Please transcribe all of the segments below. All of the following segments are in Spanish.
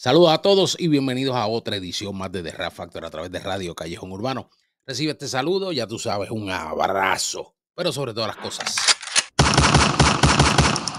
Saludos a todos y bienvenidos a otra edición más de The Rap Factor a través de Radio Callejón Urbano. Recibe este saludo, ya tú sabes, un abrazo, pero sobre todas las cosas,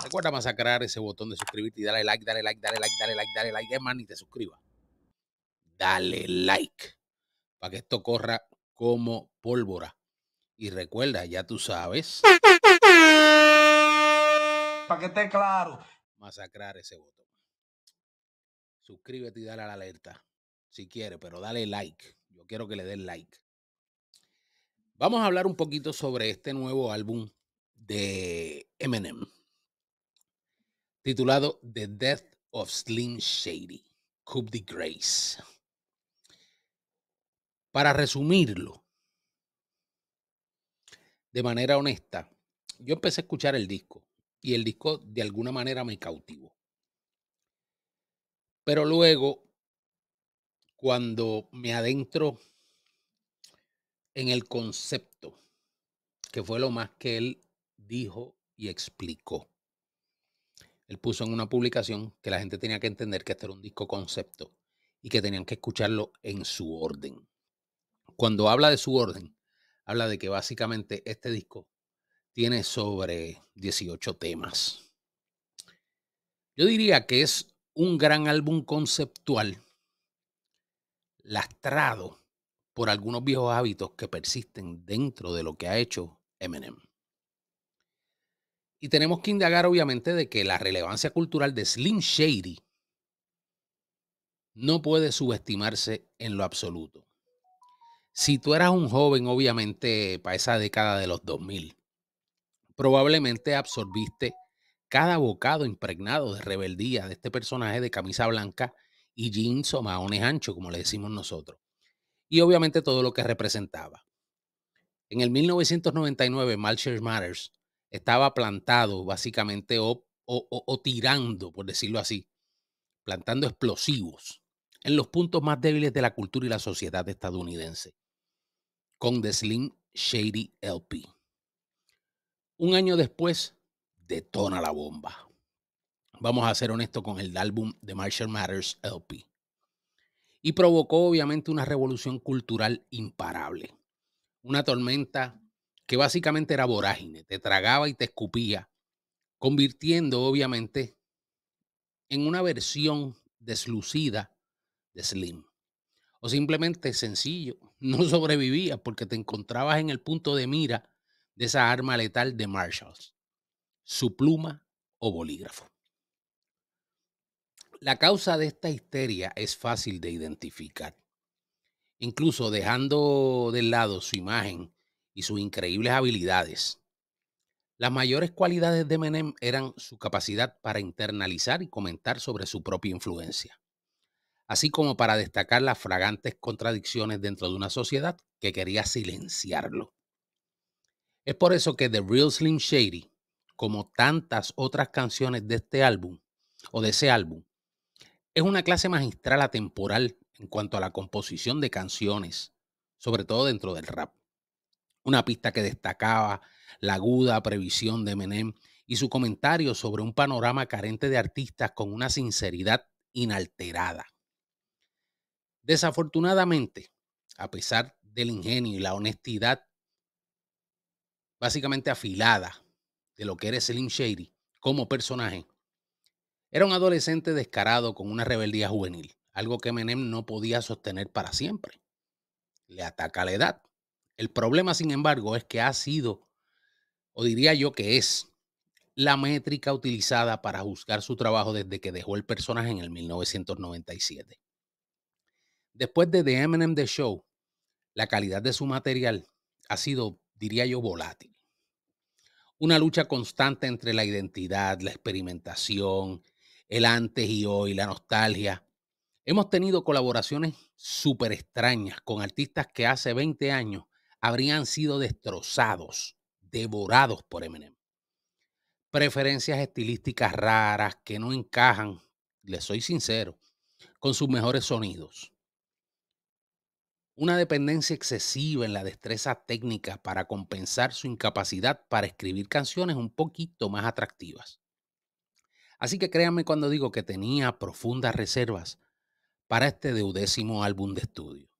recuerda masacrar ese botón de suscribirte y dale like, dale like, dale like, dale like, dale like, hermano, y te suscribas. Dale like para que esto corra como pólvora. Y recuerda, ya tú sabes, para que esté claro, masacrar ese botón. Suscríbete y dale a la alerta, si quieres, pero dale like. Yo quiero que le den like. Vamos a hablar un poquito sobre este nuevo álbum de Eminem, titulado The Death of Slim Shady, Coup de Grâce. Para resumirlo de manera honesta, yo empecé a escuchar el disco y el disco de alguna manera me cautivó. Pero luego, cuando me adentro en el concepto, que fue lo más que él dijo y explicó. Él puso en una publicación que la gente tenía que entender que este era un disco concepto y que tenían que escucharlo en su orden. Cuando habla de su orden, habla de que básicamente este disco tiene sobre 18 temas. Yo diría que es un gran álbum conceptual lastrado por algunos viejos hábitos que persisten dentro de lo que ha hecho Eminem. Y tenemos que indagar obviamente de que la relevancia cultural de Slim Shady no puede subestimarse en lo absoluto. Si tú eras un joven, obviamente, para esa década de los 2000, probablemente absorbiste cada bocado impregnado de rebeldía de este personaje de camisa blanca y jeans o mahones anchos, como le decimos nosotros. Y obviamente todo lo que representaba. En el 1999, Marshall Mathers estaba plantado básicamente o tirando, por decirlo así, plantando explosivos en los puntos más débiles de la cultura y la sociedad estadounidense con The Slim Shady LP. Un año después, detona la bomba. Vamos a ser honestos con el álbum de Marshall Mathers LP. Y provocó obviamente una revolución cultural imparable. Una tormenta que básicamente era vorágine, te tragaba y te escupía, convirtiendo obviamente en una versión deslucida de Slim. O simplemente sencillo, no sobrevivías porque te encontrabas en el punto de mira de esa arma letal de Marshalls, su pluma o bolígrafo. La causa de esta histeria es fácil de identificar, incluso dejando de lado su imagen y sus increíbles habilidades. Las mayores cualidades de Eminem eran su capacidad para internalizar y comentar sobre su propia influencia, así como para destacar las fragantes contradicciones dentro de una sociedad que quería silenciarlo. Es por eso que The Real Slim Shady, como tantas otras canciones de este álbum o de ese álbum, es una clase magistral atemporal en cuanto a la composición de canciones, sobre todo dentro del rap. Una pista que destacaba la aguda previsión de Eminem y su comentario sobre un panorama carente de artistas con una sinceridad inalterada. Desafortunadamente, a pesar del ingenio y la honestidad básicamente afilada de lo que era Slim Shady como personaje, era un adolescente descarado con una rebeldía juvenil, algo que Eminem no podía sostener para siempre. Le ataca la edad. El problema, sin embargo, es que ha sido, o diría yo que es, la métrica utilizada para juzgar su trabajo desde que dejó el personaje en el 1997. Después de The Eminem Show, la calidad de su material ha sido, diría yo, volátil. Una lucha constante entre la identidad, la experimentación, el antes y hoy, la nostalgia. Hemos tenido colaboraciones súper extrañas con artistas que hace 20 años habrían sido destrozados, devorados por Eminem. Preferencias estilísticas raras que no encajan, les soy sincero, con sus mejores sonidos. Una dependencia excesiva en la destreza técnica para compensar su incapacidad para escribir canciones un poquito más atractivas. Así que créanme cuando digo que tenía profundas reservas para este 12º álbum de estudio,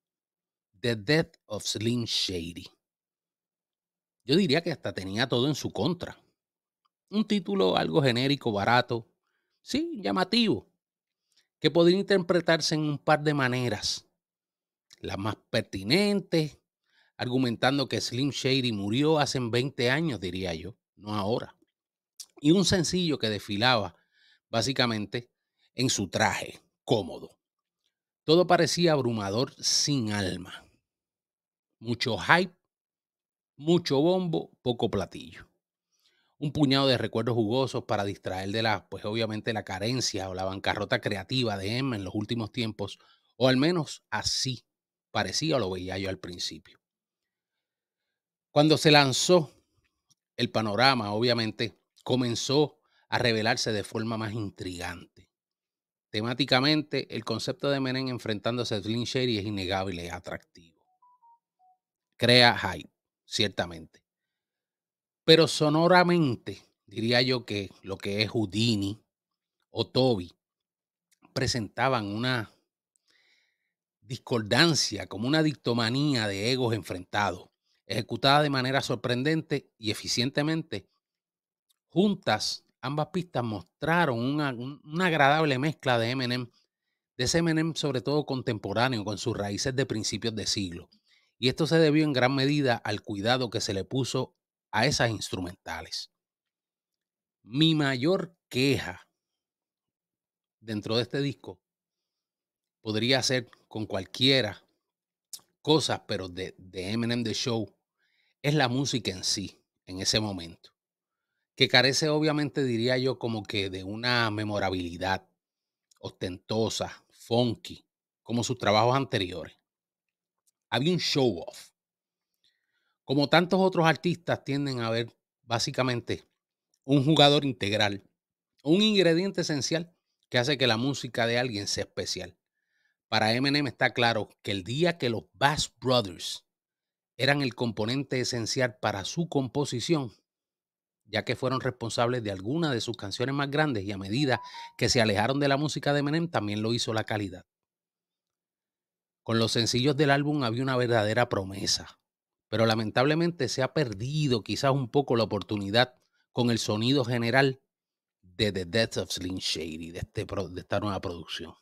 The Death of Slim Shady. Yo diría que hasta tenía todo en su contra. Un título algo genérico, barato, sí, llamativo, que podría interpretarse en un par de maneras. Las más pertinentes, argumentando que Slim Shady murió hace 20 años, diría yo, no ahora. Y un sencillo que desfilaba, básicamente, en su traje cómodo. Todo parecía abrumador, sin alma. Mucho hype, mucho bombo, poco platillo. Un puñado de recuerdos jugosos para distraer de la, pues obviamente, la carencia o la bancarrota creativa de Emma en los últimos tiempos, o al menos así parecía o lo veía yo al principio. Cuando se lanzó, el panorama obviamente comenzó a revelarse de forma más intrigante. Temáticamente, el concepto de Eminem enfrentándose a Slim Shady es innegable y atractivo. Crea hype, ciertamente. Pero sonoramente, diría yo que lo que es Houdini o Toby presentaban una discordancia, como una dictomanía de egos enfrentados, ejecutada de manera sorprendente y eficientemente. Juntas, ambas pistas mostraron una agradable mezcla de Eminem, de ese Eminem sobre todo contemporáneo, con sus raíces de principios de siglo. Y esto se debió en gran medida al cuidado que se le puso a esas instrumentales. Mi mayor queja dentro de este disco podría ser con cualquiera cosa, pero de Eminem The Show, es la música en sí, en ese momento, que carece obviamente, diría yo, como que de una memorabilidad ostentosa, funky, como sus trabajos anteriores. Había un show off. Como tantos otros artistas tienden a ver básicamente un jugador integral, un ingrediente esencial que hace que la música de alguien sea especial. Para Eminem está claro que el día que los Bass Brothers eran el componente esencial para su composición, ya que fueron responsables de algunas de sus canciones más grandes, y a medida que se alejaron de la música de Eminem también lo hizo la calidad. Con los sencillos del álbum había una verdadera promesa, pero lamentablemente se ha perdido quizás un poco la oportunidad con el sonido general de The Death of Slim Shady, de esta nueva producción.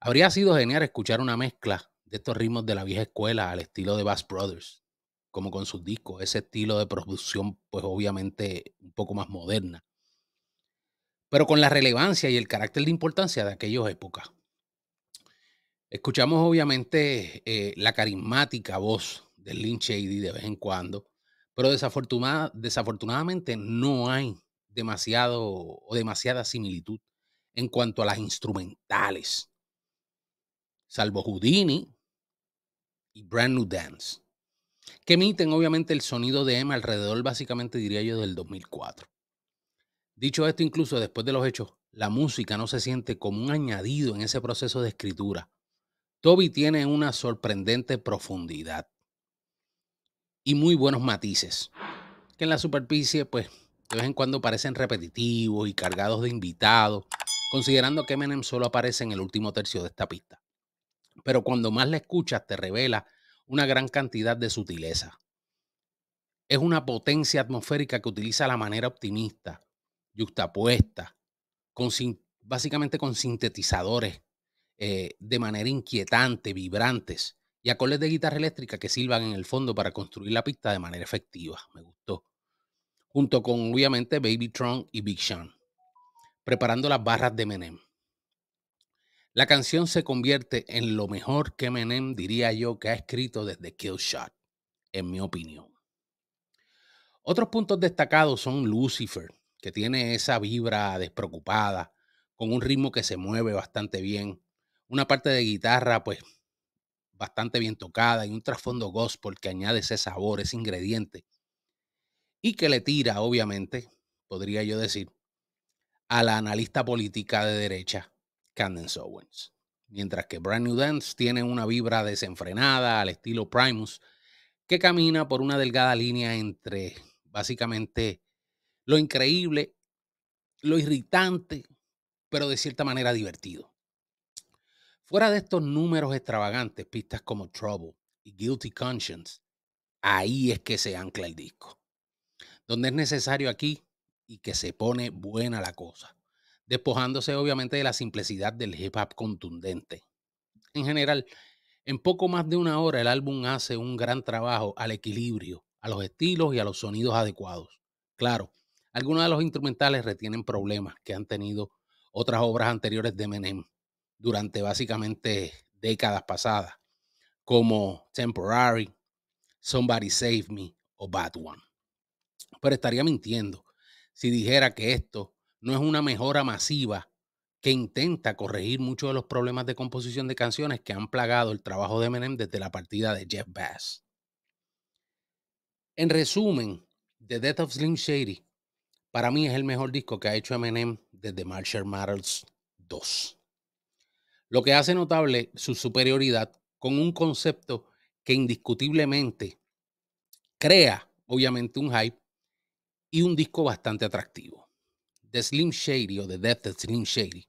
Habría sido genial escuchar una mezcla de estos ritmos de la vieja escuela al estilo de Bass Brothers, como con sus discos, ese estilo de producción pues obviamente un poco más moderna, pero con la relevancia y el carácter de importancia de aquellas épocas. Escuchamos obviamente la carismática voz de Slim Shady de vez en cuando, pero desafortunadamente no hay demasiado o demasiada similitud en cuanto a las instrumentales, salvo Houdini y Brand New Dance, que emiten obviamente el sonido de Emma alrededor, básicamente diría yo, del 2004. Dicho esto, incluso después de los hechos, la música no se siente como un añadido en ese proceso de escritura. Toby tiene una sorprendente profundidad y muy buenos matices, que en la superficie pues de vez en cuando parecen repetitivos y cargados de invitados, considerando que Eminem solo aparece en el último tercio de esta pista. Pero cuando más la escuchas te revela una gran cantidad de sutileza. Es una potencia atmosférica que utiliza la manera optimista, yuxtapuesta, básicamente con sintetizadores, de manera inquietante, vibrantes, y acordes de guitarra eléctrica que silban en el fondo para construir la pista de manera efectiva. Me gustó. Junto con obviamente Babytron y Big Sean, preparando las barras de Eminem. La canción se convierte en lo mejor que Eminem, diría yo, que ha escrito desde Killshot, en mi opinión. Otros puntos destacados son Lucifer, que tiene esa vibra despreocupada, con un ritmo que se mueve bastante bien. Una parte de guitarra pues bastante bien tocada y un trasfondo gospel que añade ese sabor, ese ingrediente. Y que le tira, obviamente, podría yo decir, a la analista política de derecha, Candace Owens. Mientras que Brand New Dance tiene una vibra desenfrenada al estilo Primus, que camina por una delgada línea entre básicamente lo increíble lo irritante, pero de cierta manera divertido. Fuera de estos números extravagantes, pistas como Trouble y Guilty Conscience, ahí es que se ancla el disco. Donde es necesario aquí y que se pone buena la cosa, despojándose obviamente de la simplicidad del hip hop contundente. En general, en poco más de una hora el álbum hace un gran trabajo al equilibrio, a los estilos y a los sonidos adecuados. Claro, algunos de los instrumentales retienen problemas que han tenido otras obras anteriores de Eminem durante básicamente décadas pasadas, como Temporary, Somebody Save Me o Bad One. Pero estaría mintiendo si dijera que esto no es una mejora masiva que intenta corregir muchos de los problemas de composición de canciones que han plagado el trabajo de Eminem desde la partida de Jeff Bass. En resumen, The Death of Slim Shady para mí es el mejor disco que ha hecho Eminem desde Marshall Mathers 2. Lo que hace notable su superioridad con un concepto que indiscutiblemente crea, obviamente, un hype y un disco bastante atractivo. The Slim Shady o The Death of Slim Shady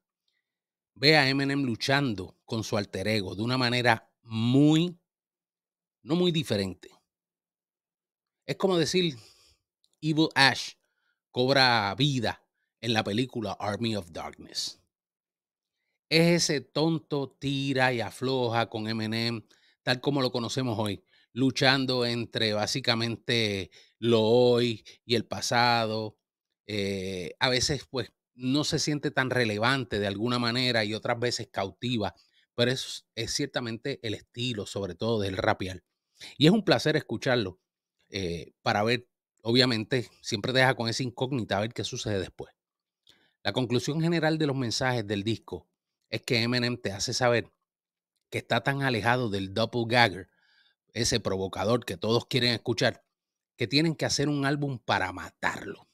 ve a Eminem luchando con su alter ego de una manera no muy diferente. Es como decir, Evil Ash cobra vida en la película Army of Darkness. Es ese tonto tira y afloja con Eminem, tal como lo conocemos hoy, luchando entre básicamente lo hoy y el pasado. A veces pues no se siente tan relevante de alguna manera y otras veces cautiva, pero es ciertamente el estilo, sobre todo del rapear. Y es un placer escucharlo para ver, obviamente, siempre te deja con esa incógnita a ver qué sucede después. La conclusión general de los mensajes del disco es que Eminem te hace saber que está tan alejado del doppelganger, ese provocador que todos quieren escuchar, que tienen que hacer un álbum para matarlo.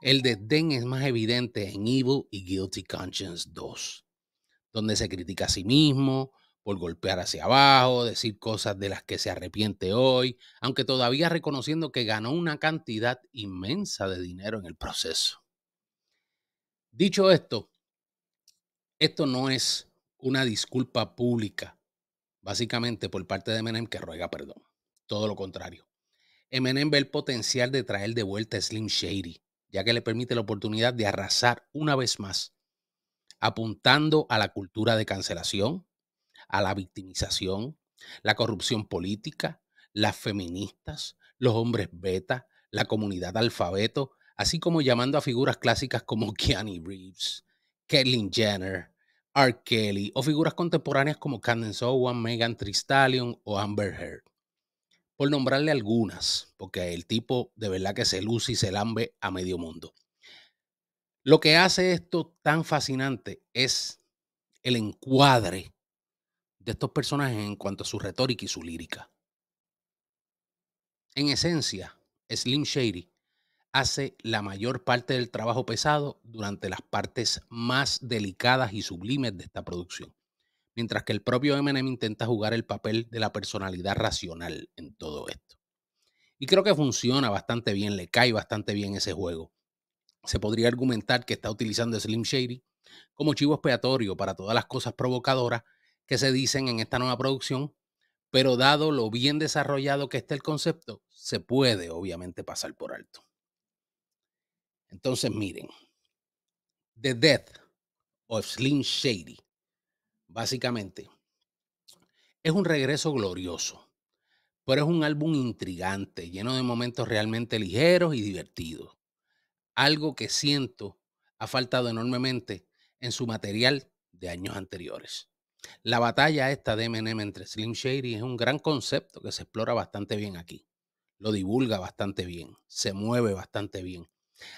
El desdén es más evidente en Evil y Guilty Conscience 2, donde se critica a sí mismo por golpear hacia abajo, decir cosas de las que se arrepiente hoy, aunque todavía reconociendo que ganó una cantidad inmensa de dinero en el proceso. Dicho esto, esto no es una disculpa pública, básicamente por parte de Eminem que ruega perdón. Todo lo contrario. Eminem ve el potencial de traer de vuelta a Slim Shady, ya que le permite la oportunidad de arrasar una vez más, apuntando a la cultura de cancelación, a la victimización, la corrupción política, las feministas, los hombres beta, la comunidad alfabeto, así como llamando a figuras clásicas como Keanu Reeves, Caitlyn Jenner, R. Kelly o figuras contemporáneas como Candace Owens, Meghan Tristallion o Amber Heard, por nombrarle algunas, porque el tipo de verdad que se luce y se lambe a medio mundo. Lo que hace esto tan fascinante es el encuadre de estos personajes en cuanto a su retórica y su lírica. En esencia, Slim Shady hace la mayor parte del trabajo pesado durante las partes más delicadas y sublimes de esta producción, mientras que el propio Eminem intenta jugar el papel de la personalidad racional en todo esto. Y creo que funciona bastante bien, le cae bastante bien ese juego. Se podría argumentar que está utilizando Slim Shady como chivo expiatorio para todas las cosas provocadoras que se dicen en esta nueva producción, pero dado lo bien desarrollado que está el concepto, se puede obviamente pasar por alto. Entonces miren, The Death of Slim Shady básicamente es un regreso glorioso, pero es un álbum intrigante, lleno de momentos realmente ligeros y divertidos. Algo que siento ha faltado enormemente en su material de años anteriores. La batalla esta de Eminem entre Slim Shady es un gran concepto que se explora bastante bien aquí. Lo divulga bastante bien, se mueve bastante bien.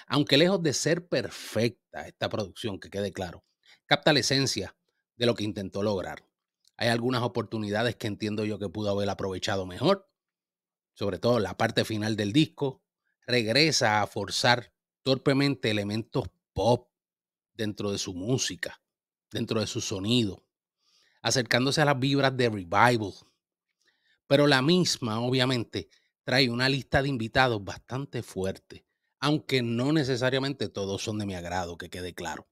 Aunque lejos de ser perfecta esta producción, que quede claro, capta la esencia de lo que intentó lograr. Hay algunas oportunidades que entiendo yo que pudo haber aprovechado mejor, sobre todo la parte final del disco. Regresa a forzar torpemente elementos pop dentro de su música, dentro de su sonido, acercándose a las vibras de Revival. Pero la misma, obviamente, trae una lista de invitados bastante fuerte, aunque no necesariamente todos son de mi agrado, que quede claro.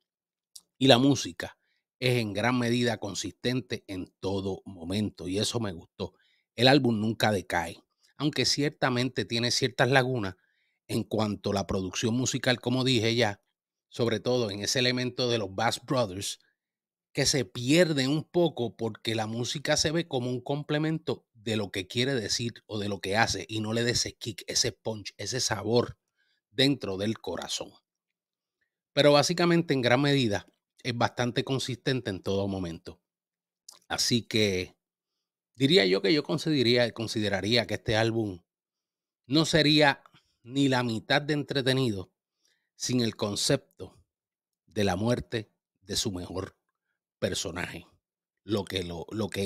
Y la música es en gran medida consistente en todo momento, y eso me gustó. El álbum nunca decae, aunque ciertamente tiene ciertas lagunas en cuanto a la producción musical, como dije ya, sobre todo en ese elemento de los Bass Brothers, que se pierde un poco porque la música se ve como un complemento de lo que quiere decir o de lo que hace, y no le da ese kick, ese punch, ese sabor dentro del corazón. Pero básicamente en gran medida es bastante consistente en todo momento. Así que diría yo que yo consideraría que este álbum no sería ni la mitad de entretenido sin el concepto de la muerte de su mejor personaje, lo que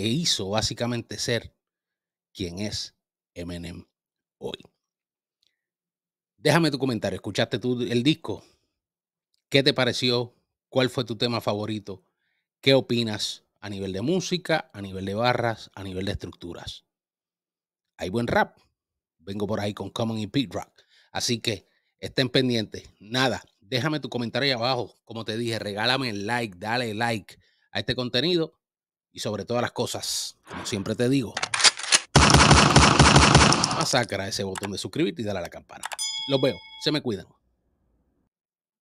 hizo básicamente ser quien es Eminem hoy. Déjame tu comentario. ¿Escuchaste tú el disco? ¿Qué te pareció? ¿Cuál fue tu tema favorito? ¿Qué opinas a nivel de música, a nivel de barras, a nivel de estructuras? Hay buen rap. Vengo por ahí con Common y Pete Rock. Así que estén pendientes. Nada, déjame tu comentario ahí abajo. Como te dije, regálame el like, dale like a este contenido. Y sobre todas las cosas, como siempre te digo, masacra ese botón de suscribirte y dale a la campana. Los veo. Se me cuidan.